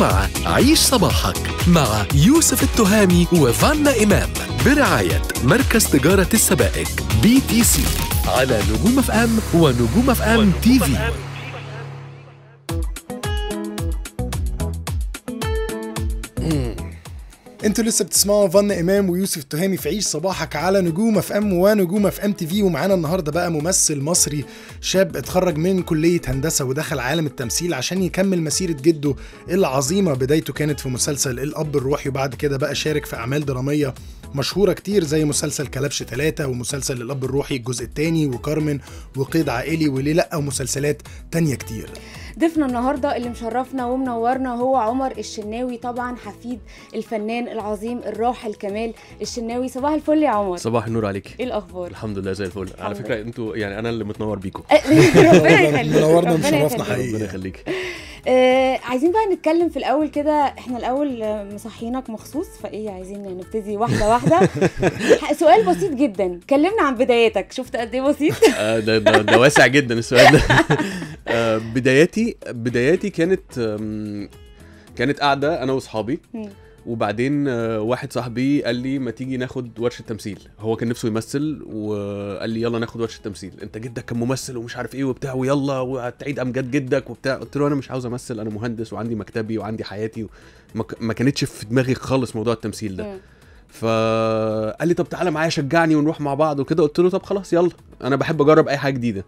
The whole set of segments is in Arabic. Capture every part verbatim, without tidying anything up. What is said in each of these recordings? مع عيش صباحك مع يوسف التهامي وفانا إمام برعاية مركز تجارة السبائك بي تي سي على نجوم اف ام ونجوم اف ام تي في. انتوا لسه بتسمعوا فانا إمام ويوسف التهامي في عيش صباحك على نجوم اف ام ونجوم اف ام تي في. ومعانا النهارده بقى ممثل مصري شاب اتخرج من كليه هندسه ودخل عالم التمثيل عشان يكمل مسيره جده العظيمه. بدايته كانت في مسلسل الاب الروحي، وبعد كده بقى شارك في اعمال دراميه مشهورة كتير زي مسلسل كلبش ثلاثة ومسلسل الاب الروحي الجزء الثاني وكارمن وقيد عائلي وليه لا ومسلسلات تانية كتير. ضيفنا النهارده اللي مشرفنا ومنورنا هو عمر الشناوي، طبعا حفيد الفنان العظيم الراحل كمال الشناوي. صباح الفل يا عمر. صباح النور عليك. ايه الاخبار؟ الحمد لله زي الفل. على فكره انتوا يعني انا اللي متنور بيكم. ربنا يخليك. منورنا ومشرفنا حقيقي. ربنا يخليك. آه عايزين بقى نتكلم في الاول كده، احنا الاول مصحينك مخصوص، فايه عايزين نبتدي واحده واحده. سؤال بسيط جدا، كلمنا عن بداياتك. شفت قد ايه بسيط؟ آه ده, ده, ده واسع جدا السؤال ده. آه بداياتي بداياتي كانت كانت قاعده انا واصحابي، وبعدين واحد صاحبي قال لي ما تيجي ناخد ورشه تمثيل. هو كان نفسه يمثل وقال لي يلا ناخد ورشه تمثيل، انت جدك كان ممثل ومش عارف ايه وبتاع ويلا وهتعيد امجاد جدك وبتاع. قلت له انا مش عاوز امثل، انا مهندس وعندي مكتبي وعندي حياتي، ما كانتش في دماغي خالص موضوع التمثيل ده. فقال لي طب تعالى معايا شجعني ونروح مع بعض وكده. قلت له طب خلاص يلا، انا بحب اجرب اي حاجه جديده.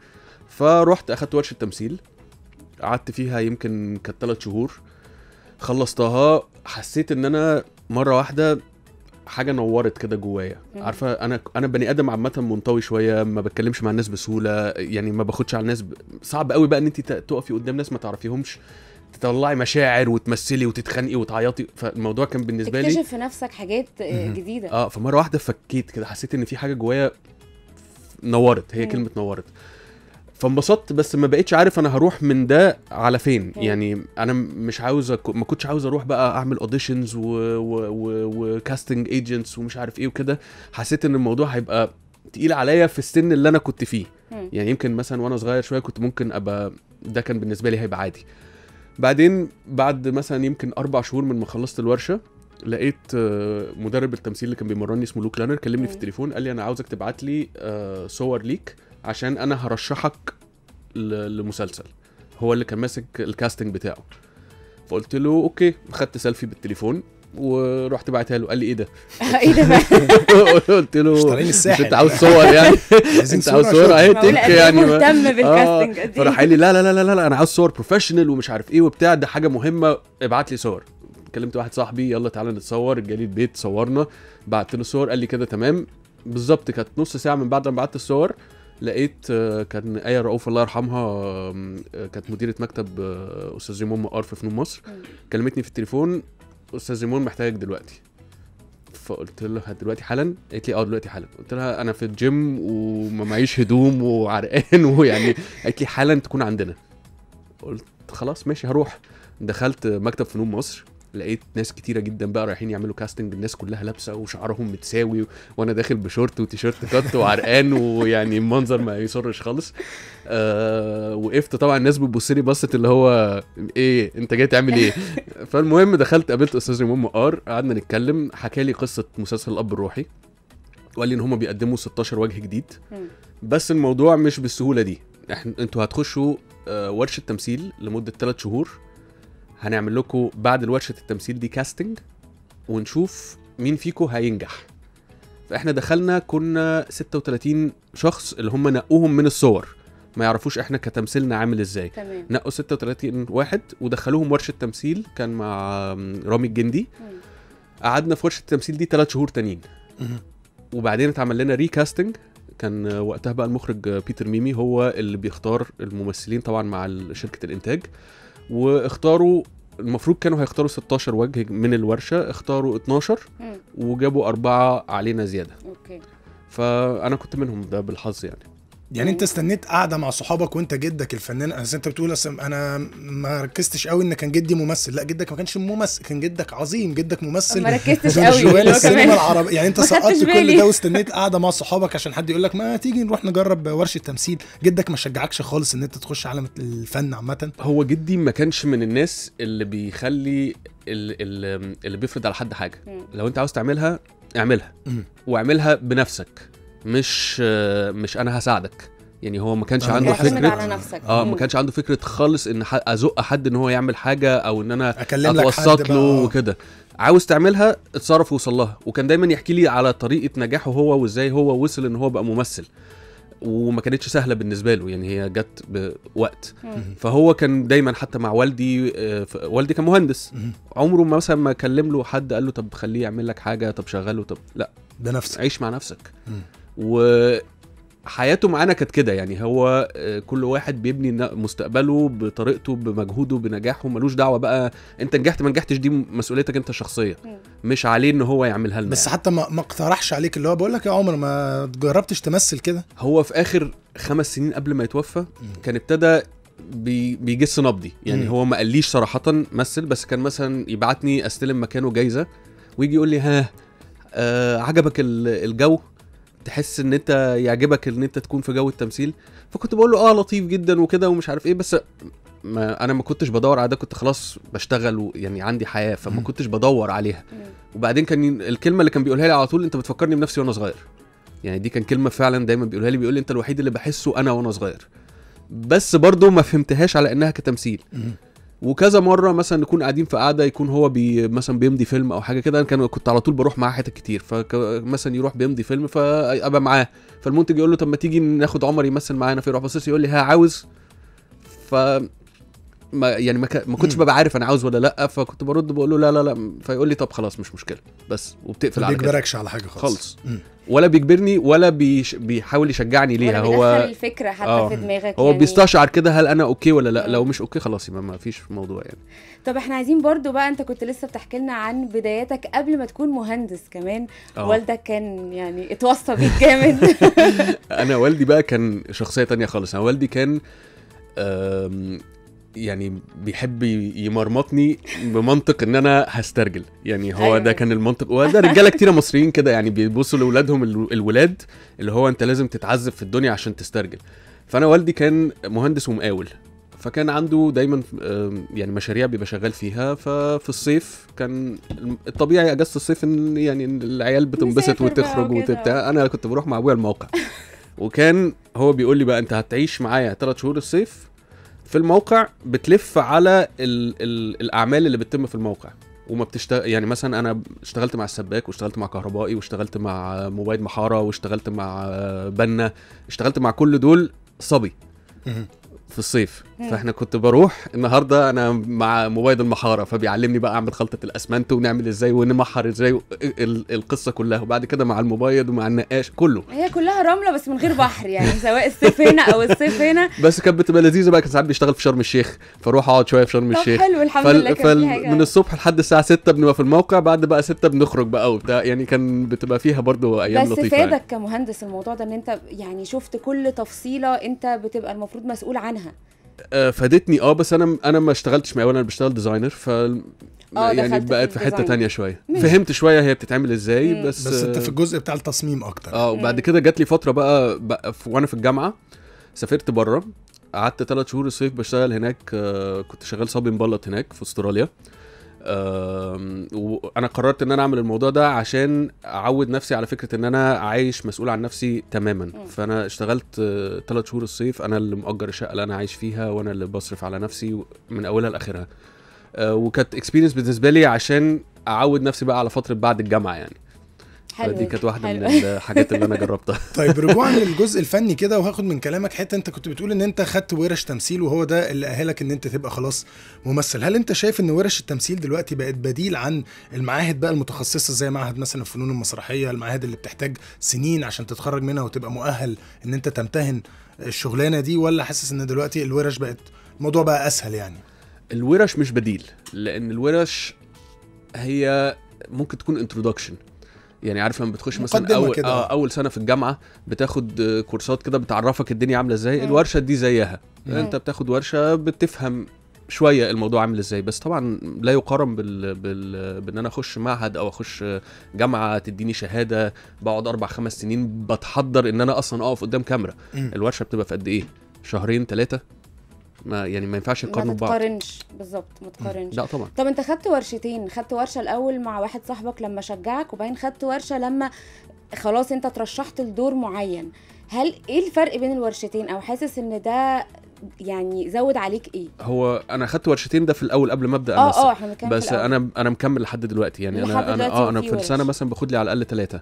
فروحت اخدت ورشه تمثيل، قعدت فيها يمكن كانت ثلاث شهور، خلصتها. حسيت ان انا مره واحده حاجه نورت كده جوايا. عارفه انا انا بني ادم عامه منطوي شويه، ما بتكلمش مع الناس بسهوله، يعني ما باخدش على الناس. ب... صعب قوي بقى ان انت تقفي قدام ناس ما تعرفيهمش تطلعي مشاعر وتمثلي وتتخنقي وتعيطي. فالموضوع كان بالنسبه لي تكتشف في نفسك حاجات جديده. اه فمره واحده فكيت كده، حسيت ان في حاجه جوايا نورت. هي مم. كلمه نورت. فانبسطت، بس ما بقيتش عارف انا هروح من ده على فين. يعني انا مش عاوز أك... ما كنتش عاوز اروح بقى اعمل اوديشنز وكاستنج ايجنتس و... و... ومش عارف ايه وكده. حسيت ان الموضوع هيبقى تقيل عليا في السن اللي انا كنت فيه. يعني يمكن مثلا وانا صغير شويه كنت ممكن ابقى ده كان بالنسبه لي هيبقى عادي. بعدين بعد مثلا يمكن اربع شهور من ما خلصت الورشه، لقيت مدرب التمثيل اللي كان بيمرني اسمه لوك لانر كلمني في التليفون، قال لي انا عاوزك تبعت لي صور ليك عشان انا هرشحك لمسلسل. هو اللي كان ماسك الكاستنج بتاعه. فقلت له اوكي. خدت سيلفي بالتليفون ورحت بعتها له. قال لي ايه ده؟ ايه ده؟ قلت له اشتريني الساحل، انت عاوز صور يعني؟ انت عاوز صور اهي تك يعني مهتم بالكاستنج قد ايه؟ فراح قال لي لا لا لا لا انا عاوز صور بروفيشنال ومش عارف ايه وبتاع، ده حاجه مهمه، ابعت لي صور. كلمت واحد صاحبي يلا تعالى نتصور، جالي البيت صورنا، بعت له صور قال لي كده تمام بالظبط. كانت نص ساعه من بعد ما بعت الصور لقيت كان آية رؤوف الله يرحمها، كانت مديرة مكتب أستاذ رامي الجندي في فنون مصر، كلمتني في التليفون أستاذ رامي محتاجك دلوقتي. فقلت لها دلوقتي حالا؟ قالت لي اه دلوقتي حالا. قلت لها انا في الجيم وما معيش هدوم وعرقان ويعني. قالت لي حالا تكون عندنا. قلت خلاص ماشي هروح. دخلت مكتب فنون مصر، لقيت ناس كتيره جدا بقى رايحين يعملوا كاستنج، الناس كلها لابسه وشعرهم متساوي و... وانا داخل بشورت وتيشيرت كات وعرقان ويعني منظر ما يسرش خالص. آه... وقفت طبعا الناس بتبص لي بصت اللي هو ايه انت جاي تعمل ايه. فالمهم دخلت قابلت استاذ رايمون ار، قعدنا نتكلم، حكى لي قصه مسلسل الاب الروحي وقال لي ان هم بيقدموا ستاشر وجه جديد، بس الموضوع مش بالسهوله دي. احنا انتوا هتخشوا آه ورشه تمثيل لمده ثلاث شهور، هنعمل لكم بعد ورشه التمثيل دي كاستنج ونشوف مين فيكم هينجح. فاحنا دخلنا كنا ستة وتلاتين شخص اللي هم نقوهم من الصور، ما يعرفوش احنا كتمثيلنا عامل ازاي. تمام. نقوا ستة وتلاتين واحد ودخلوهم ورشه تمثيل، كان مع رامي الجندي. قعدنا في ورشه التمثيل دي ثلاث شهور تانيين، وبعدين اتعمل لنا ريكاستنج. كان وقتها بقى المخرج بيتر ميمي هو اللي بيختار الممثلين طبعا مع شركه الانتاج، واختاروا المفروض كانوا هيختاروا ستاشر وجه من الورشه، اختاروا اتناشر وجابوا اربعه علينا زياده. اوكي. فانا كنت منهم ده بالحظ يعني. يعني انت استنيت قاعده مع صحابك وانت جدك الفنان، اصل انت بتقول اصل انا ما ركزتش قوي ان كان جدي ممثل، لا جدك ما كانش ممثل، كان جدك عظيم، جدك ممثل ما ركزتش قوي جوال السينما العربيه، يعني انت سقطت كل ده واستنيت قاعده مع صحابك عشان حد يقول لك ما تيجي نروح نجرب ورشه تمثيل، جدك ما شجعكش خالص ان انت تخش عالم الفن عامه؟ هو جدي ما كانش من الناس اللي بيخلي اللي, اللي بيفرض على حد حاجه، لو انت عاوز تعملها اعملها واعملها بنفسك، مش مش انا هساعدك، يعني هو ما كانش عنده فكره على نفسك. اه ما كانش عنده فكره خالص ان ازق حد ان هو يعمل حاجه او ان انا اتوسط له وكده، عاوز تعملها اتصرف ووصل لها، وكان دايما يحكي لي على طريقه نجاحه هو وازاي هو وصل ان هو بقى ممثل، وما كانتش سهله بالنسبه له، يعني هي جت بوقت. فهو كان دايما حتى مع والدي، والدي كان مهندس، عمره ما مثلا ما كلم له حد قال له طب خليه يعمل لك حاجه، طب شغله، طب لا ده نفسك، عيش مع نفسك. وحياته معانا كانت كده، يعني هو كل واحد بيبني مستقبله بطريقته بمجهوده بنجاحه، ملوش دعوه بقى انت نجحت ما نجحتش، دي مسؤوليتك انت الشخصيه، مش عليه ان هو يعملها لنا. بس يعني حتى ما اقترحش عليك اللي هو بقول لك يا عمر ما جربتش تمثل كده؟ هو في اخر خمس سنين قبل ما يتوفى كان ابتدى بي بيجس نبضي، يعني مم. هو ما قاليش صراحه مثل، بس كان مثلا يبعتني استلم مكانه جايزه ويجي يقول لي ها آه عجبك الجو، تحس ان انت يعجبك ان انت تكون في جو التمثيل، فكنت بقول له اه لطيف جدا وكده ومش عارف ايه، بس ما انا ما كنتش بدور على ده، كنت خلاص بشتغل ويعني عندي حياه، فما كنتش بدور عليها. وبعدين كان الكلمه اللي كان بيقولها لي على طول انت بتفكرني بنفسي وانا صغير، يعني دي كان كلمه فعلا دايما بيقولها لي، بيقول لي انت الوحيد اللي بحسه انا وانا صغير، بس برضه ما فهمتهاش على انها كتمثيل. وكذا مره مثلا نكون قاعدين في قعده يكون هو بي مثلا بيمضي فيلم او حاجه كده، انا كنت على طول بروح معاه حتت كتير، فمثلا يروح بيمضي فيلم فابقى معاه، فالمنتج يقول له طب ما تيجي ناخد عمر يمثل معانا، فيروح باصص يقول لي ها عاوز، ف ما يعني ما, ك... ما كنتش ببقى عارف انا عاوز ولا لا، فكنت برد بقول له لا لا لا، فيقول لي طب خلاص مش مشكله بس، وبتقفل على كده، ما بيجبركش على حاجه خالص، ولا بيجبرني ولا بيش... بيحاول يشجعني ليها، هو ولا بيدخل الفكره حتى آه. في دماغك، هو يعني بيستشعر كده هل انا اوكي ولا لا، لو مش اوكي خلاص يبقى ما فيش موضوع يعني. طب احنا عايزين برضو بقى، انت كنت لسه بتحكي لنا عن بداياتك قبل ما تكون مهندس كمان، أوه. والدك كان يعني اتوصى بيك جامد. انا والدي بقى كان شخصيه ثانيه خالص، انا والدي كان أم... يعني بيحب يمرمطني بمنطق ان انا هسترجل، يعني هو أيوة. ده كان المنطق، وده رجاله كتير مصريين كده، يعني بيبصوا لاولادهم الولاد اللي هو انت لازم تتعذب في الدنيا عشان تسترجل. فانا والدي كان مهندس ومقاول، فكان عنده دايما يعني مشاريع بيبقى شغال فيها، ففي الصيف كان الطبيعي اجازه الصيف ان يعني العيال بتنبسط وتخرج وتبتاع، انا كنت بروح مع ابويا الموقع، وكان هو بيقول لي بقى انت هتعيش معايا ثلاث شهور الصيف في الموقع، بتلف على ال ال الاعمال اللي بتتم في الموقع، وما بتشتغل، يعني مثلا انا اشتغلت مع السباك واشتغلت مع كهربائي واشتغلت مع موبايل محاره واشتغلت مع بنا، اشتغلت مع كل دول صبي في الصيف. فاحنا كنت بروح النهارده انا مع موبايل المحاره، فبيعلمني بقى اعمل خلطه الاسمنت ونعمل ازاي ونمحر ازاي القصه كلها، وبعد كده مع الموبايل ومع النقاش كله، هي كلها رمله بس من غير بحر يعني، سواء الصيف هنا او الصيف هنا. بس كانت بتبقى لذيذه بقى، كان ساعات بيشتغل في شرم الشيخ فاروح اقعد شويه في شرم الشيخ. طب حلو الحمد لله، كان من الصبح لحد الساعه ستة بنبقى في الموقع، بعد بقى ستة بنخرج بقى وبتاع، يعني كان بتبقى فيها برضو ايام لطيفه. بس فادك كمهندس الموضوع ده ان انت يعني شفت كل تفصيله انت بتبقى المفروض مسؤول عنها؟ فادتني اه، بس انا انا ما اشتغلتش مقاول، انا بشتغل ديزاينر، ف يعني بقت في حته ثانيه شويه، فهمت شويه هي بتتعمل ازاي. مم. بس بس انت في الجزء بتاع التصميم اكتر. اه وبعد كده جات لي فتره بقى, بقى في وانا في الجامعه سافرت بره، قعدت ثلاث شهور الصيف بشتغل هناك، آه كنت شغال صبي مبلط هناك في استراليا، آه وانا قررت ان انا اعمل الموضوع ده عشان اعود نفسي على فكره ان انا عايش مسؤول عن نفسي تماما. م. فانا اشتغلت ثلاث آه شهور الصيف، انا اللي مأجر الشقه اللي انا عايش فيها، وانا اللي بصرف على نفسي من اولها لاخرها، آه وكانت اكسبيرينس بالنسبه لي عشان اعود نفسي بقى على فتره بعد الجامعه يعني. دي كانت واحده من الحاجات اللي انا جربتها. طيب رجوعا للجزء الفني كده، وهاخد من كلامك حته، انت كنت بتقول ان انت خدت ورش تمثيل وهو ده اللي اهلك ان انت تبقى خلاص ممثل، هل انت شايف ان ورش التمثيل دلوقتي بقت بديل عن المعاهد بقى المتخصصه زي معهد مثلا الفنون المسرحيه، المعاهد اللي بتحتاج سنين عشان تتخرج منها وتبقى مؤهل ان انت تمتهن الشغلانه دي، ولا حاسس ان دلوقتي الورش بقت الموضوع بقى اسهل؟ يعني الورش مش بديل، لان الورش هي ممكن تكون انترودكشن، يعني عارف لما بتخش مثلا اول كده. آه اول سنه في الجامعه بتاخد كورسات كده بتعرفك الدنيا عامله ازاي. الورشه دي زيها، انت بتاخد ورشه بتفهم شويه الموضوع عامل ازاي، بس طبعا لا يقارن بال... بال... بان انا اخش معهد او اخش جامعه تديني شهاده بقعد اربع خمس سنين بتحضر ان انا اصلا اقف قدام كاميرا. مم. الورشه بتبقى في قد ايه؟ شهرين ثلاثه، ما يعني ما ينفعش نقارنه ببعض. ما تقارنش، بالظبط ما تقارنش. لا طبعا. طب انت خدت ورشتين، خدت ورشه الاول مع واحد صاحبك لما شجعك، وبعدين خدت ورشه لما خلاص انت ترشحت لدور معين. هل ايه الفرق بين الورشتين، او حاسس ان ده يعني زود عليك ايه؟ هو انا خدت ورشتين ده في الاول قبل ما ابدا امثل. اه اه احنا بنتكلم بس في الأول. انا انا مكمل لحد دلوقتي يعني لحد انا دلوقتي انا اه انا في السنه مثلا باخد لي على الاقل ثلاثه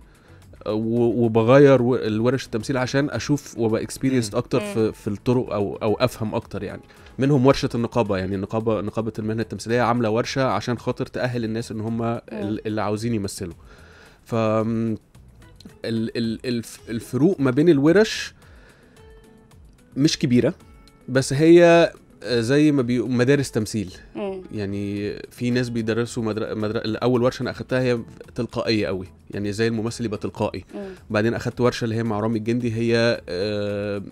وبغير الورش التمثيل عشان اشوف وابقى اكسبيرينسد اكتر في في الطرق او او افهم اكتر يعني. منهم ورشه النقابه، يعني النقابه نقابه المهنه التمثيليه عامله ورشه عشان خاطر تاهل الناس ان هم اللي عاوزين يمثلوا. ف الفروق ما بين الورش مش كبيره، بس هي زي ما بيقولوا مدارس تمثيل. مم. يعني في ناس بيدرسوا مدر... مدر... الاول ورشه انا اخدتها هي تلقائيه قوي، يعني زي الممثل يبقى تلقائي. مم. بعدين اخدت ورشه اللي هي مع رامي الجندي، هي آه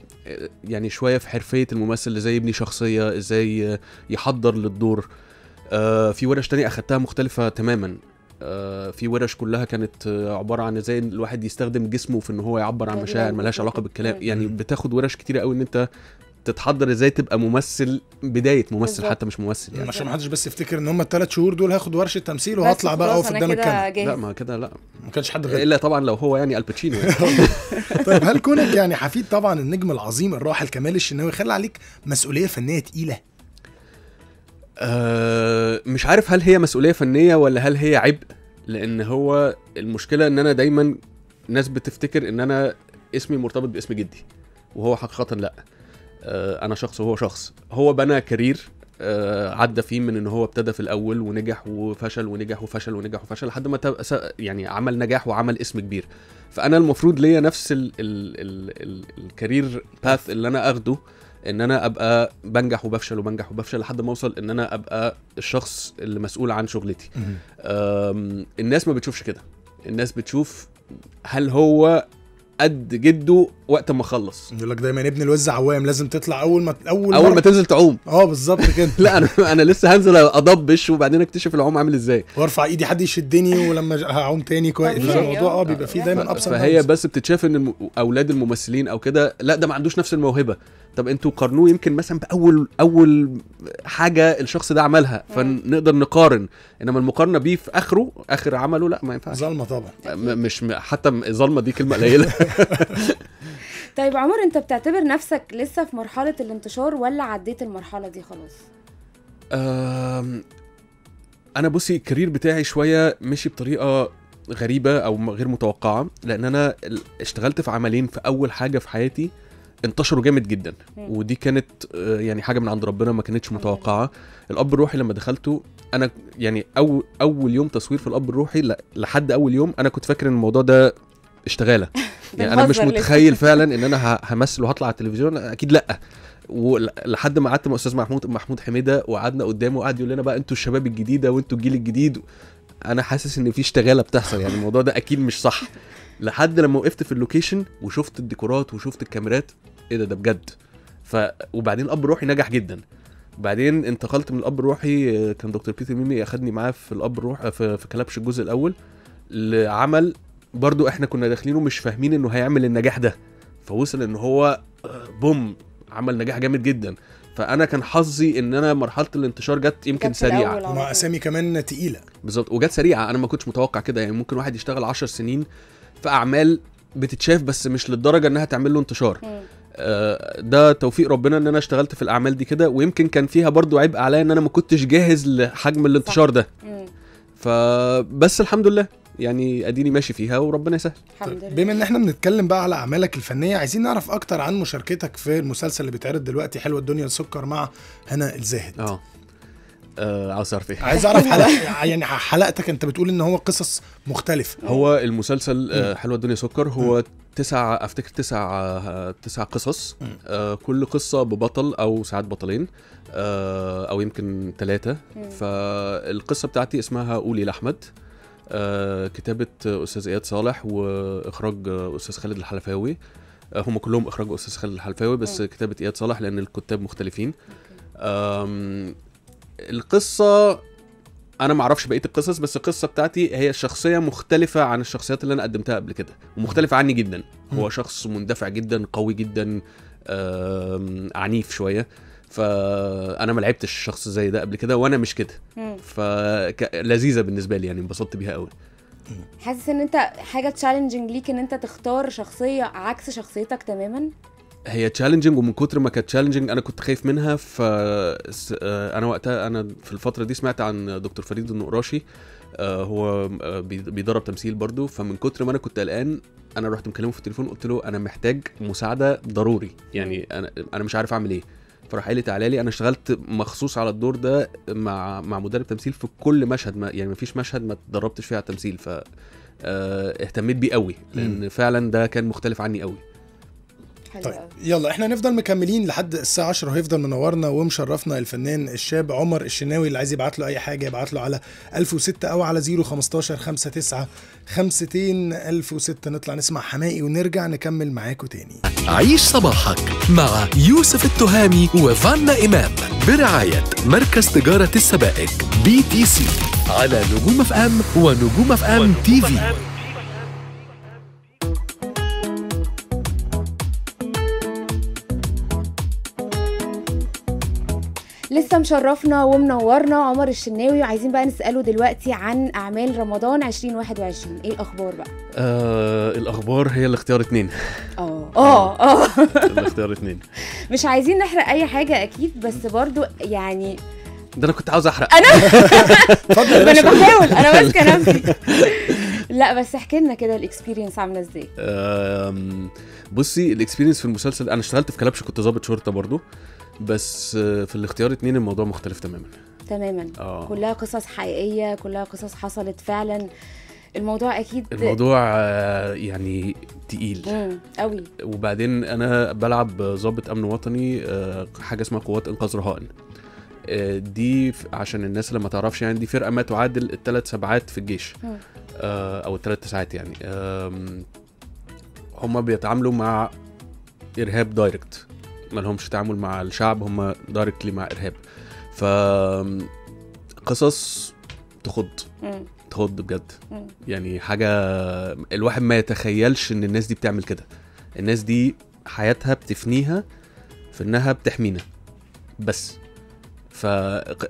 يعني شويه في حرفيه الممثل، اللي زي يبني شخصيه، ازاي يحضر للدور. آه في ورش تانية اخدتها مختلفه تماما، آه في ورش كلها كانت عباره عن ازاي الواحد يستخدم جسمه في ان هو يعبر عن مشاعر ملهاش علاقه بالكلام. مم. يعني بتاخد ورش كتيره قوي ان انت تتحضر ازاي تبقى ممثل، بدايه ممثل حتى مش ممثل يعني، عشان ما حدش بس يفتكر ان هم الثلاث شهور دول هاخد ورشه تمثيل وهطلع بقى اقف قدام الكاميرا. لا ما كده، لا ما كانش حد غير الا طبعا لو هو يعني الباتشينو يعني. طيب هل كونك يعني حفيد طبعا النجم العظيم الراحل كمال الشناوي خلى عليك مسؤوليه فنيه تقيله؟ أه مش عارف هل هي مسؤوليه فنيه ولا هل هي عبء، لان هو المشكله ان انا دايما ناس بتفتكر ان انا اسمي مرتبط باسم جدي، وهو حقيقه لا، انا شخص وهو شخص. هو بنى كارير عدى فيه من ان هو ابتدى في الاول ونجح وفشل ونجح وفشل ونجح وفشل لحد ما يعني عمل نجاح وعمل اسم كبير. فانا المفروض ليا نفس ال ال ال الكارير باث اللي انا اخده، ان انا ابقى بنجح وبفشل وبنجح وبفشل لحد ما اوصل ان انا ابقى الشخص اللي مسؤول عن شغلتي. الناس ما بتشوفش كده، الناس بتشوف هل هو قد جده وقت ما خلص. يقول لك دايما ابن الوز عوام، لازم تطلع اول ما اول اول ما تنزل تعوم. اه بالظبط كده. لا انا انا لسه هنزل اضبش وبعدين اكتشف العوم عامل ازاي، وارفع ايدي حد يشدني ولما هعوم تاني كويس. الموضوع اه بيبقى فيه دايما ابسط. فهي بس بتتشاف ان اولاد الممثلين او كده لا ده ما عندوش نفس الموهبه. طب انتوا قارنوه يمكن مثلا باول اول حاجه الشخص ده عملها فنقدر نقارن، انما المقارنه بيه في اخره اخر عمله لا ما ينفعش. ظلمه طبعا. مش حتى ظلمه دي كلمه قليله. طيب عمر، انت بتعتبر نفسك لسه في مرحله الانتشار ولا عديت المرحله دي خلاص؟ انا بصي الكارير بتاعي شويه مشي بطريقه غريبه او غير متوقعه، لان انا اشتغلت في عملين. في اول حاجه في حياتي انتشروا جامد جدا، ودي كانت يعني حاجه من عند ربنا ما كانتش متوقعه. الاب الروحي لما دخلته انا يعني اول اول يوم تصوير في الاب الروحي لحد اول يوم انا كنت فاكر ان الموضوع ده اشتغاله، يعني انا مش متخيل فعلا ان انا همثل وهطلع على التلفزيون اكيد لا. ولحد ما قعدت مع استاذ محمود محمود حميده وقعدنا قدامه وقعد يقول لنا بقى انتوا الشباب الجديده وانتوا الجيل الجديد. انا حاسس ان في اشتغاله بتحصل يعني، الموضوع ده اكيد مش صح. لحد لما وقفت في اللوكيشن وشفت الديكورات وشفت الكاميرات، ايه ده ده بجد. ف وبعدين الاب الروحي نجح جدا، وبعدين انتقلت من الاب الروحي كان دكتور بيتر ميمي اخدني معاه في الاب الروح في, في كلبش الجزء الاول لعمل برضو احنا كنا داخلينه مش فاهمين انه هيعمل النجاح ده، فوصل ان هو بوم عمل نجاح جامد جدا. فانا كان حظي ان انا مرحله الانتشار جت يمكن سريعه ومع اسامي كمان تقيله. بالظبط، وجت سريعه، انا ما كنتش متوقع كده. يعني ممكن واحد يشتغل عشر سنين في اعمال بتتشاف بس مش للدرجه انها تعمل له انتشار. آه ده توفيق ربنا ان انا اشتغلت في الاعمال دي كده، ويمكن كان فيها برضو عبء عليا ان انا ما كنتش جاهز لحجم الانتشار ده. فبس الحمد لله يعني اديني ماشي فيها وربنا يسهل. بما ان احنا بنتكلم بقى على اعمالك الفنيه، عايزين نعرف اكتر عن مشاركتك في المسلسل اللي بيتعرض دلوقتي حلوه الدنيا سكر مع هنا الزاهد. اه عاوز اعرف ايه؟ عايز اعرف حلق... يعني حلقتك انت بتقول ان هو قصص مختلفه. هو المسلسل حلوه الدنيا سكر هو تسع افتكر تسع تسع قصص، كل قصه ببطل او ساعات بطلين او يمكن ثلاثه. فالقصه بتاعتي اسمها قولي لاحمد. كتابة أستاذ إياد صالح وإخراج أستاذ خالد الحلفاوي. هم كلهم إخراج أستاذ خالد الحلفاوي بس كتابة إياد صالح لأن الكتاب مختلفين. القصة أنا معرفش بقية القصص بس القصة بتاعتي هي شخصية مختلفة عن الشخصيات اللي أنا قدمتها قبل كده ومختلفة عني جدا. هو شخص مندفع جدا، قوي جدا، عنيف شوية، فانا ما لعبتش شخص زي ده قبل كده وانا مش كده، فلذيذه بالنسبه لي يعني، انبسطت بيها قوي. حاسس ان انت حاجه تشالنجنج ليك ان انت تختار شخصيه عكس شخصيتك تماما؟ هي تشالنجنج، ومن كتر ما كانت تشالنجنج انا كنت خايف منها. ف انا وقتها انا في الفتره دي سمعت عن دكتور فريد النقراشي، هو بيدرب تمثيل برضو، فمن كتر ما انا كنت قلقان انا رحت مكلمه في التليفون قلت له انا محتاج مساعده ضروري، يعني انا انا مش عارف اعمل ايه. فراح قال لي تعالى لي. انا اشتغلت مخصوص على الدور ده مع مع مدرب تمثيل في كل مشهد، ما يعني ما فيش مشهد ما اتدربتش فيه على التمثيل، ف اهتميت بيه قوي لان فعلا ده كان مختلف عني قوي. طيب يلا احنا هنفضل مكملين لحد الساعه عشرة، وهيفضل منورنا ومشرفنا الفنان الشاب عمر الشناوي. اللي عايز يبعت له اي حاجه يبعت له على ألف وستة او على صفر خمستاشر خمسة تسعة خمسة اتنين ألف وستة. نطلع نسمع حماقي ونرجع نكمل معاكم تاني. عيش صباحك مع يوسف التهامي وفانا إمام برعايه مركز تجاره السبائك بي تي سي على نجوم اف ام ونجوم اف ام تي في. لسه مشرفنا ومنورنا عمر الشناوي، وعايزين بقى نسأله دلوقتي عن أعمال رمضان عشرين واحد وعشرين. إيه الأخبار بقى؟ آه الأخبار هي الاختيار اتنين. آه آه آه الاختيار اتنين. مش عايزين نحرق أي حاجة أكيد، بس برضو يعني ده أنا كنت عاوز أحرق. أنا أنا بحاول، أنا ماسكة نفسي. لا بس احكي لنا كده الاكسبيرينس عامله ازاي؟ بصي الاكسبيرينس في المسلسل، انا اشتغلت في كلبش كنت ضابط شرطه برضو، بس في الاختيار اتنين الموضوع مختلف تماما تماما. آه. كلها قصص حقيقيه، كلها قصص حصلت فعلا. الموضوع اكيد الموضوع يعني تقيل قوي. وبعدين انا بلعب ضابط امن وطني، حاجه اسمها قوات انقاذ رهائن. دي عشان الناس لما تعرفش يعني، دي فرقه ما تعادل الثلاث سبعات في الجيش او الثلاث تسعات يعني. هم بيتعاملوا مع ارهاب دايركت، ما لهمش تعامل مع الشعب، هم دايركتلي مع ارهاب. ف قصص تخض تخض بجد يعني، حاجه الواحد ما يتخيلش ان الناس دي بتعمل كده. الناس دي حياتها بتفنيها في انها بتحمينا بس. ف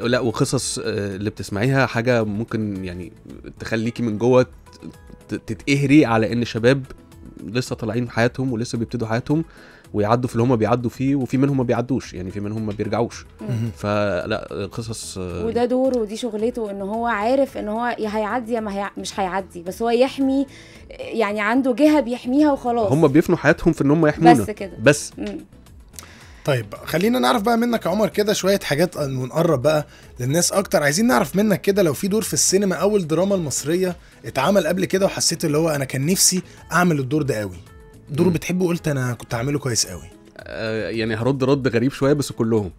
لا، وقصص اللي بتسمعيها حاجه ممكن يعني تخليكي من جوه تتقهري على ان شباب لسه طالعين حياتهم ولسه بيبتدوا حياتهم ويعدوا في اللي هم بيعدوا فيه، وفي منهم ما بيعدوش يعني، في منهم ما بيرجعوش. فلا قصص، وده دوره ودي شغلته، ان هو عارف ان هو يا هيعدي يا ما هي... مش هيعدي، بس هو يحمي يعني، عنده جهه بيحميها وخلاص. هم بيفنوا حياتهم في ان هم يحمونا بس كده بس. مم. طيب خلينا نعرف بقى منك يا عمر كده شويه حاجات ونقرب بقى للناس اكتر. عايزين نعرف منك كده لو في دور في السينما او الدراما المصريه اتعمل قبل كده وحسيت اللي هو انا كان نفسي اعمل الدور ده قوي، دور بتحبه قلت انا كنت هعمله كويس قوي. آه يعني هرد رد غريب شويه بس كلهم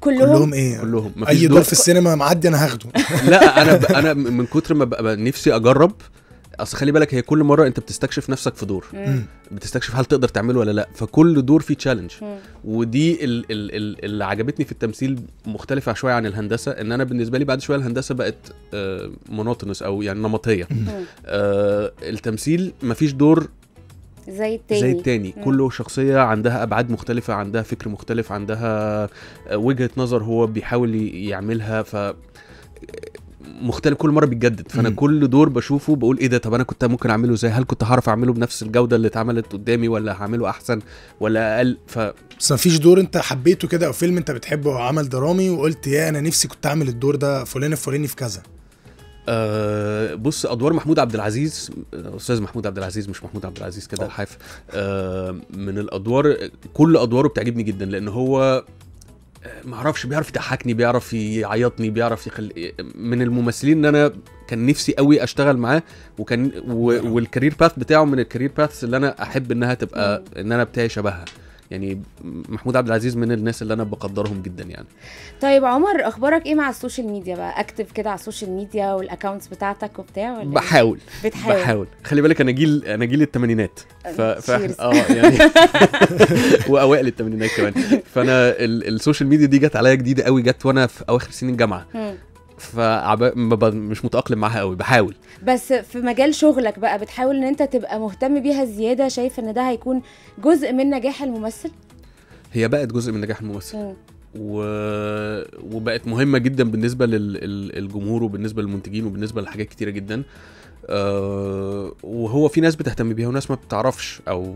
كلهم كلهم ايه؟ كلهم. مفيش اي دور, دور في السينما معدي انا هاخده. لا انا ب... انا من كتر ما بقى نفسي اجرب. اصل خلي بالك هي كل مره انت بتستكشف نفسك في دور، مم. بتستكشف هل تقدر تعمله ولا لا، فكل دور فيه تشالنج. ودي ال ال ال اللي عجبتني في التمثيل، مختلفه شويه عن الهندسه. ان انا بالنسبه لي بعد شويه الهندسه بقت آه مونوتونس او يعني نمطيه. آه التمثيل مفيش دور زي التاني زي التاني مم. كله شخصيه عندها ابعاد مختلفه، عندها فكر مختلف، عندها وجهه نظر هو بيحاول يعملها، ف مختلف كل مره بيتجدد. فانا مم. كل دور بشوفه بقول ايه ده، طب انا كنت ممكن اعمله ازاي، هل كنت هعرف اعمله بنفس الجوده اللي اتعملت قدامي ولا هعمله احسن ولا اقل. ف بس مفيش دور انت حبيته كده او فيلم انت بتحبه او عمل درامي وقلت يا انا نفسي كنت اعمل الدور ده فلان الفلاني في كذا؟ أه بص، ادوار محمود عبد العزيز، استاذ محمود عبد العزيز، مش محمود عبد العزيز كده الحاف، أه من الادوار، كل ادواره بتعجبني جدا لان هو ما اعرفش بيعرف يضحكني، بيعرف يعيطني، بيعرف يخلي من الممثلين ان انا كان نفسي قوي اشتغل معاه. وكان و... والكارير باث بتاعه من الكارير باث اللي انا احب انها تبقى، ان انا بتاعي شبهها يعني محمود عبد العزيز من الناس اللي انا بقدرهم جدا يعني. طيب عمر، اخبارك ايه مع السوشيال ميديا بقى؟ اكتف كده على السوشيال ميديا والاكونتس بتاعتك وبتاع ولا؟ بحاول بتحاول بحاول خلي بالك انا جيل انا جيل الثمانينات ف اه يعني واوائل الثمانينات كمان، فانا السوشيال ميديا دي جت عليا جديده قوي، جت وانا في اواخر سنين الجامعه فمش متأقلم معها قوي. بحاول. بس في مجال شغلك بقى بتحاول ان انت تبقى مهتم بيها زيادة؟ شايف ان ده هيكون جزء من نجاح الممثل؟ هي بقت جزء من نجاح الممثل م. و... وبقت مهمة جدا بالنسبة للجمهور وبالنسبة للمنتجين وبالنسبة لحاجات كتيرة جدا. أه... وهو في ناس بتهتم بيها وناس ما بتعرفش او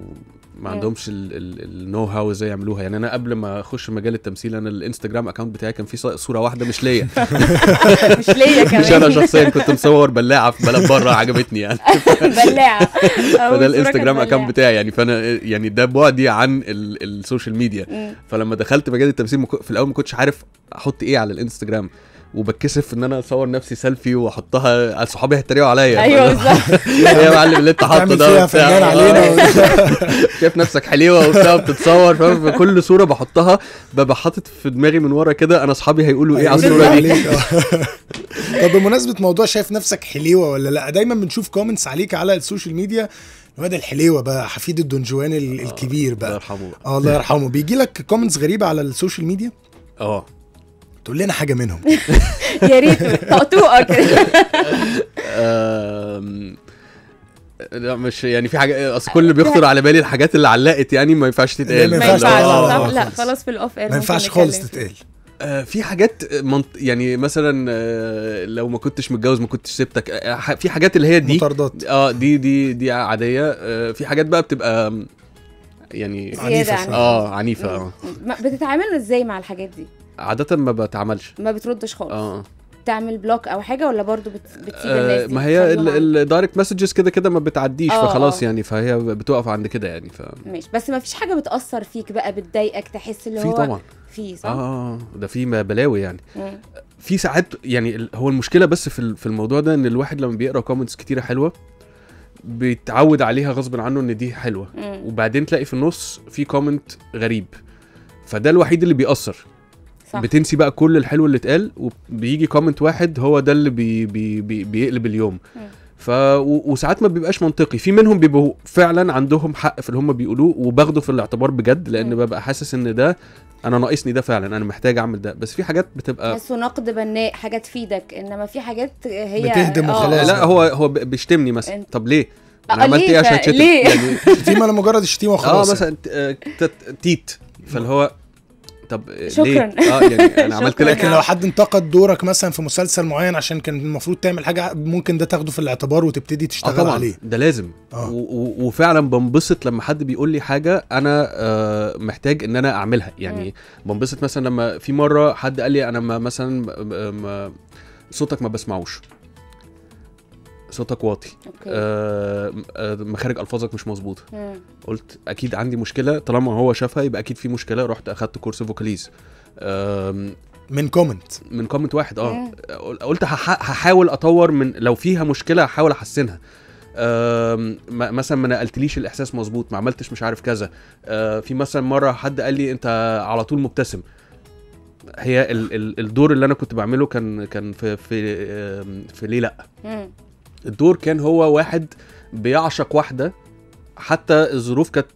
ما عندهمش النو هاو ازاي يعملوها. يعني انا قبل ما اخش مجال التمثيل انا الانستجرام اكونت بتاعي كان فيه صوره واحده مش ليا مش ليا كمان، مش انا شخصيا، كنت مصور بلاعه في بلد بره عجبتني يعني بلاعه فده الانستجرام اكونت بتاعي يعني. فانا يعني ده بعدي عن السوشيال ميديا. فلما دخلت مجال التمثيل في الاول ما كنتش عارف احط ايه على الانستجرام، وبتكسف ان انا اصور نفسي سيلفي واحطها، صحابي هيتريقوا عليا. ايوه بالظبط، يا معلم اللي انت حاطه ده شايف نفسك حليوه وبتاع بتتصور، فاهم؟ كل صوره بحطها ببقى حاطط في دماغي من ورا كده انا اصحابي هيقولوا ايه على الصوره دي. طب بمناسبه موضوع شايف نفسك حليوه ولا لا، دايما بنشوف كومنتس عليك على السوشيال ميديا، الواد الحليوه بقى حفيد الدونجوان الكبير بقى، الله يرحمه اه الله يرحمه، بيجي لك كومنتس غريبه على السوشيال ميديا؟ اه تقول لنا حاجه منهم يا ريت طقطوقه كده. لا مش يعني في حاجه، اصل كل اللي بيخطر على بالي الحاجات اللي علقت يعني ما ينفعش تتقال. ما ينفعش لا لا خلاص في الاوف اير ما ينفعش خالص تتقال. في حاجات يعني مثلا لو ما كنتش متجوز ما كنتش سبتك، في حاجات اللي هي دي مطاردات اه دي دي دي عاديه. في حاجات بقى بتبقى يعني عنيفه اه عنيفه اه بتتعاملوا ازاي مع الحاجات دي؟ عادة ما بتعملش، ما بتردش خالص. اه تعمل بلوك او حاجه ولا برضو بتسيب الناس دي؟ ما هي الدايركت مسجز كده كده ما بتعديش أوه. فخلاص يعني، فهي بتقف عند كده يعني. ف ماشي، بس ما فيش حاجه بتاثر فيك بقى بتضايقك تحس اللي هو في؟ طبعا في صح؟ اه ده في بلاوي يعني مم. في ساعات يعني هو المشكله بس في في الموضوع ده ان الواحد لما بيقرا كومنتس كتيره حلوه بيتعود عليها غصب عنه ان دي حلوه مم. وبعدين تلاقي في النص في كومنت غريب، فده الوحيد اللي بيأثر. بتنسي بقى كل الحلو اللي اتقال وبيجي كومنت واحد هو ده اللي بي بي بي بيقلب اليوم. ف وساعات ما بيبقاش منطقي، في منهم بيبقوا فعلا عندهم حق في اللي هم بيقولوه وباخده في الاعتبار بجد، لان ببقى حاسس ان ده انا ناقصني، ده فعلا انا محتاج اعمل ده. بس في حاجات بتبقى تحسه نقد بناء، حاجه تفيدك، انما في حاجات هي بتهدم وخلاص. لا هو هو بيشتمني مثلا، طب ليه؟ انا عملت ايه عشان اشتم؟ يعني شتيمه، انا مجرد شتيمه وخلاص. اه مثلا تيت، فاللي هو طب شكرا ليه؟ اه يعني انا عملت لك. لكن لو حد انتقد دورك مثلا في مسلسل معين عشان كان المفروض تعمل حاجه، ممكن ده تاخده في الاعتبار وتبتدي تشتغل آه طبعًا عليه. ده لازم آه. وفعلا بنبسط لما حد بيقول لي حاجه انا آه محتاج ان انا اعملها يعني. م. بنبسط مثلا لما في مره حد قال لي انا ما مثلا ما صوتك ما بسمعوش، صوتك واطي، آه مخارج الفاظك مش مظبوطه. قلت اكيد عندي مشكله، طالما هو شافها يبقى اكيد في مشكله. رحت اخدت كورس فوكاليز آه من كومنت من كومنت واحد اه قلت هحاول اطور من، لو فيها مشكله هحاول احسنها. آه مثلا ما نقلتليش الاحساس مظبوط، ما عملتش مش عارف كذا. آه في مثلا مره حد قال لي انت على طول مبتسم. هي ال ال الدور اللي انا كنت بعمله كان كان في في في ليه لا. مم. الدور كان هو واحد بيعشق واحده، حتى الظروف كانت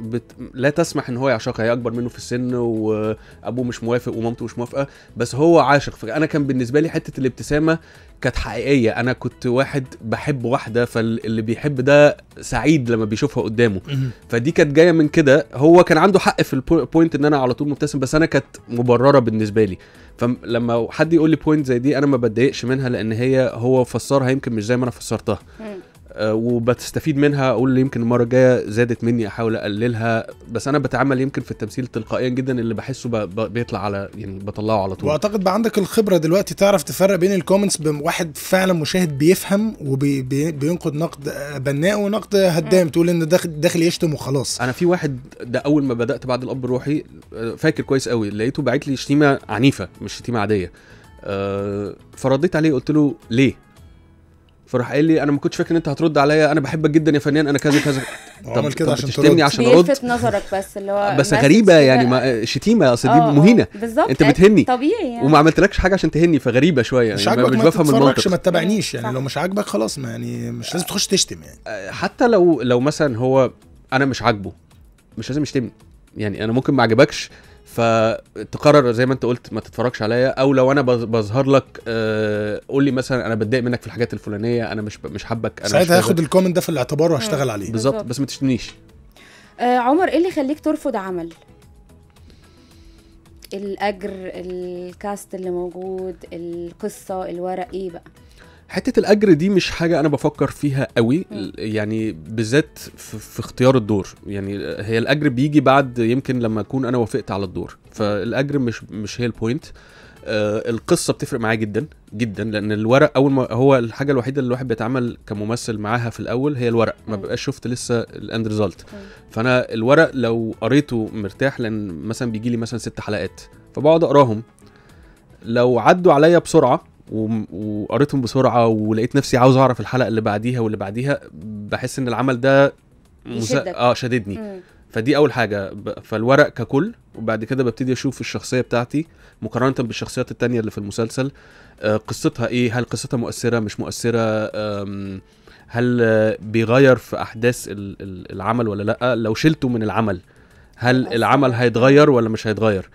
بت... لا تسمح ان هو يعشقها، هي اكبر منه في السن وابوه مش موافق ومامته مش موافقه، بس هو عاشق. فانا كان بالنسبه لي حته الابتسامه كانت حقيقيه، انا كنت واحد بحب واحده، فاللي بيحب ده سعيد لما بيشوفها قدامه. فدي كانت جايه من كده، هو كان عنده حق في البوينت ان انا على طول مبتسم، بس انا كانت مبرره بالنسبه لي. فلما حد يقول لي بوينت زي دي انا ما بتضايقش منها، لان هي هو فسرها يمكن مش زي ما انا فسرتها أه وبتستفيد منها. اقول يمكن المره الجايه زادت مني احاول اقللها، بس انا بتعامل يمكن في التمثيل تلقائيا جدا، اللي بحسه بيطلع على يعني بطلعه على طول. واعتقد بقى عندك الخبره دلوقتي تعرف تفرق بين الكومنتس، بواحد فعلا مشاهد بيفهم وبينقد نقد بناء ونقد هدام، تقول ان داخل داخل يشتم وخلاص. انا في واحد ده اول ما بدات بعد الاب الروحي فاكر كويس قوي، لقيته باعت لي شتيمه عنيفه مش شتيمه عاديه أه فرديت عليه قلت له ليه؟ فراح قال لي انا ما كنتش فاكر ان انت هترد عليا، انا بحبك جدا يا فنان انا كذا كذا. طب كده عشان تشتمني عشان ارد؟ بيلفت نظرك بس اللي هو بس غريبه يعني، ما شتيمه اصل دي مهينه انت بتهني طبيعي يعني، وما عملتلكش حاجه عشان تهني، فغريبه شويه مش يعني مش بفهم الموضوع. ما تتابعنيش يعني، لو مش عاجبك خلاص ما يعني مش لازم تخش تشتم يعني. حتى لو لو مثلا هو انا مش عاجبه مش لازم يشتمني يعني، انا ممكن ما عجبكش فتقرر زي ما انت قلت ما تتفرجش عليا، او لو انا بظهر لك آه قول لي مثلا انا بتضايق منك في الحاجات الفلانيه، انا مش مش حابك، انا ساعتها هاخد الكومنت ده في الاعتبار وهشتغل عليه بالظبط، بس ما تشتمنيش. آه عمر، ايه اللي يخليك ترفض عمل؟ الاجر، الكاست اللي موجود، القصه، الورق، ايه بقى؟ حته الاجر دي مش حاجه انا بفكر فيها قوي يعني، بالذات في اختيار الدور يعني، هي الاجر بيجي بعد يمكن لما اكون انا وافقت على الدور، فالاجر مش مش هي البوينت. آه القصه بتفرق معايا جدا جدا، لان الورق اول ما هو الحاجه الوحيده اللي الواحد بيتعامل كممثل معاها في الاول هي الورق، ما بقاش شفت لسه الاند ريزلت. فانا الورق لو قريته مرتاح، لان مثلا بيجي لي مثلا ست حلقات فبقعد اقراهم، لو عدوا عليا بسرعه وقريتهم بسرعه ولقيت نفسي عاوز اعرف الحلقه اللي بعديها واللي بعديها، بحس ان العمل ده مسا... اه شددني. مم. فدي اول حاجه، فالورق ككل، وبعد كده ببتدي اشوف الشخصيه بتاعتي مقارنه بالشخصيات التانية اللي في المسلسل، آه قصتها ايه، هل قصتها مؤثره مش مؤثره، هل بيغير في احداث العمل ولا لا، لو شلته من العمل هل العمل هيتغير ولا مش هيتغير؟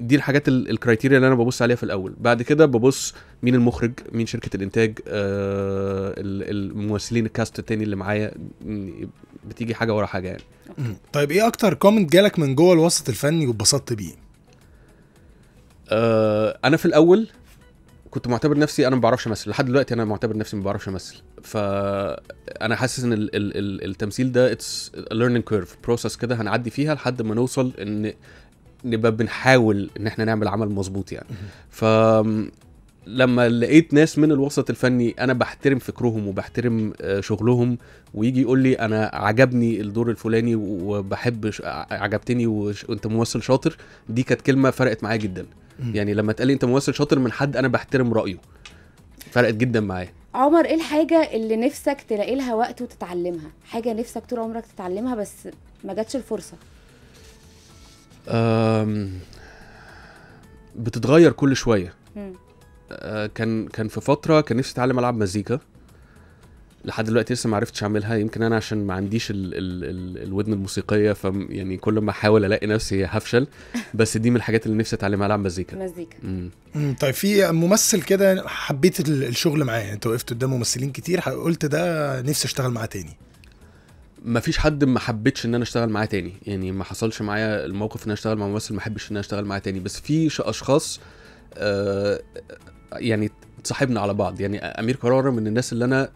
دي الحاجات الكرايتيريا اللي انا ببص عليها في الاول. بعد كده ببص مين المخرج، مين شركه الانتاج، الممثلين، الكاست التاني اللي معايا، بتيجي حاجه ورا حاجه يعني. طيب ايه اكتر كومنت جالك من جوه الوسط الفني واتبسطت بيه؟ انا في الاول كنت معتبر نفسي انا ما بعرفش امثل، لحد دلوقتي انا معتبر نفسي ما بعرفش امثل، فانا حاسس ان ال ال التمثيل ده اتس ليرنينج كيرف بروسس كده هنعدي فيها لحد ما نوصل ان نبقى بنحاول ان احنا نعمل عمل مظبوط يعني. فلما لقيت ناس من الوسط الفني انا بحترم فكرهم وبحترم شغلهم، ويجي يقول لي انا عجبني الدور الفلاني وبحب عجبتني وانت ممثل شاطر، دي كانت كلمه فرقت معايا جدا يعني، لما تقالي انت ممثل شاطر من حد انا بحترم رايه، فرقت جدا معايا. عمر، ايه الحاجه اللي نفسك تلاقي لها وقت وتتعلمها، حاجه نفسك طول عمرك تتعلمها بس ما جاتش الفرصه؟ أم... بتتغير كل شويه. أه كان كان في فتره كان نفسي اتعلم العب مزيكا، لحد دلوقتي لسه ما عرفتش اعملها، يمكن انا عشان ما عنديش ال ال ال الودن الموسيقيه، ف يعني كل ما احاول الاقي نفسي هفشل، بس دي من الحاجات اللي نفسي اتعلمها، العب مزيكا. مزيكا. امم طيب في ممثل كده حبيت الشغل معاه، انت وقفت قدام ممثلين كتير قلت ده نفسي اشتغل معاه تاني؟ ما فيش حد ما حبيتش ان انا اشتغل معاه تاني يعني، ما حصلش معايا الموقف ان انا اشتغل مع ممثل ما احبش ان انا اشتغل معاه تاني، بس في اشخاص آه يعني اتصاحبنا على بعض يعني. امير كرارة من الناس اللي انا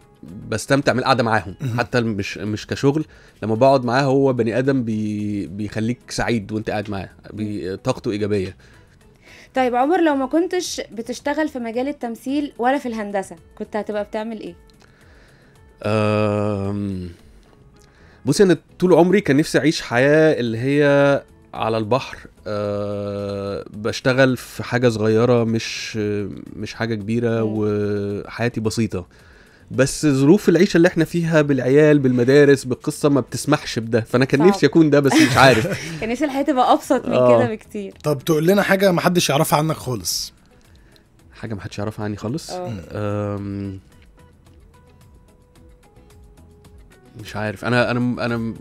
بستمتع من القعده معاهم، حتى مش مش كشغل، لما بقعد معاه هو بني ادم بي بيخليك سعيد وانت قاعد معاه، طاقته ايجابيه. طيب عمر، لو ما كنتش بتشتغل في مجال التمثيل ولا في الهندسه كنت هتبقى بتعمل ايه؟ أم... بصي انا طول عمري كان نفسي اعيش حياه اللي هي على البحر، أه بشتغل في حاجه صغيره مش مش حاجه كبيره وحياتي بسيطه، بس ظروف العيشه اللي احنا فيها بالعيال بالمدارس بالقصه ما بتسمحش بده، فانا كان نفسي اكون ده بس مش عارف. كان نفسي الحياه تبقى ابسط من آه. كده بكتير. طب تقول لنا حاجه ما حدش يعرفها عنك خالص. حاجه ما حدش يعرفها عني خالص؟ أم... مش عارف، انا انا انا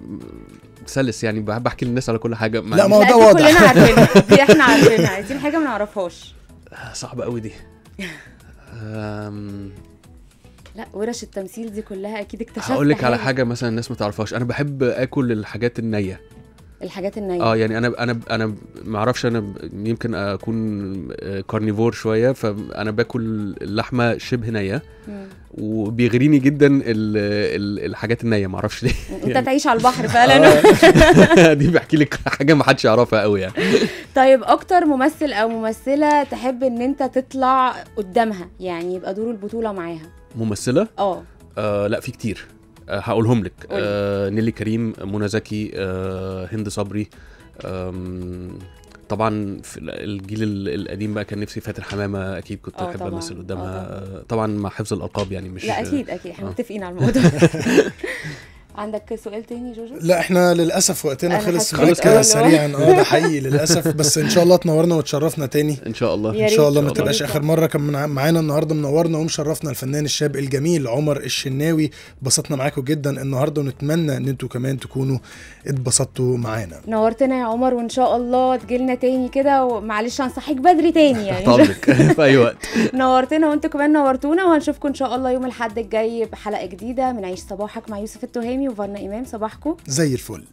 سلس يعني، بحب احكي للناس على كل حاجه. لا ما هو ده واضح، كلنا عارفينها دي، احنا عارفينها، عايزين حاجه ما نعرفهاش. صعبه قوي دي. أم... لا ورش التمثيل دي كلها اكيد اكتشفتها. هقول لك على حاجه مثلا الناس ما تعرفهاش، انا بحب اكل الحاجات النيه. الحاجات النيه اه يعني انا انا انا ما اعرفش، انا يمكن اكون كارنيفور شويه، فانا باكل اللحمه شبه نيه وبيغريني جدا ال ال الحاجات النيه، ما اعرفش ليه. انت تعيش على البحر فعلا. دي بحكي لك حاجه ما حدش يعرفها قوي يعني. طيب اكتر ممثل او ممثله تحب ان انت تطلع قدامها يعني، يبقى دور البطوله معاها؟ ممثله اه لا في كتير هقولهم لك. آه نيلي كريم، منى زكي، آه هند صبري، طبعا في الجيل القديم بقى كان نفسي فاتن حمامه اكيد كنت احب امثل قدامها طبعا. طبعا مع حفظ الالقاب يعني مش لا اكيد اكيد احنا متفقين على الموضوع. عندك سؤال تاني جوجو؟ لا احنا للاسف وقتنا خلص خلص كده سريعا اه ده حقيقي للاسف. بس ان شاء الله تنورنا وتشرفنا تاني ان شاء الله ان شاء الله ما تبقاش اخر مره. كان معانا النهارده منورنا ومشرفنا الفنان الشاب الجميل عمر الشناوي. اتبسطنا معاكم جدا النهارده ونتمنى ان انتوا كمان تكونوا اتبسطتوا معانا. نورتنا يا عمر وان شاء الله تجيلنا تاني كده. ومعلش هنصحيك بدري تاني يعني طبعك في اي وقت. نورتنا وانتوا كمان نورتونا وهنشوفكم ان شاء الله يوم الاحد الجاي بحلقه جديده من عيش صباحك مع يوسف التهامي وفانا إمام. صباحكم زي الفل.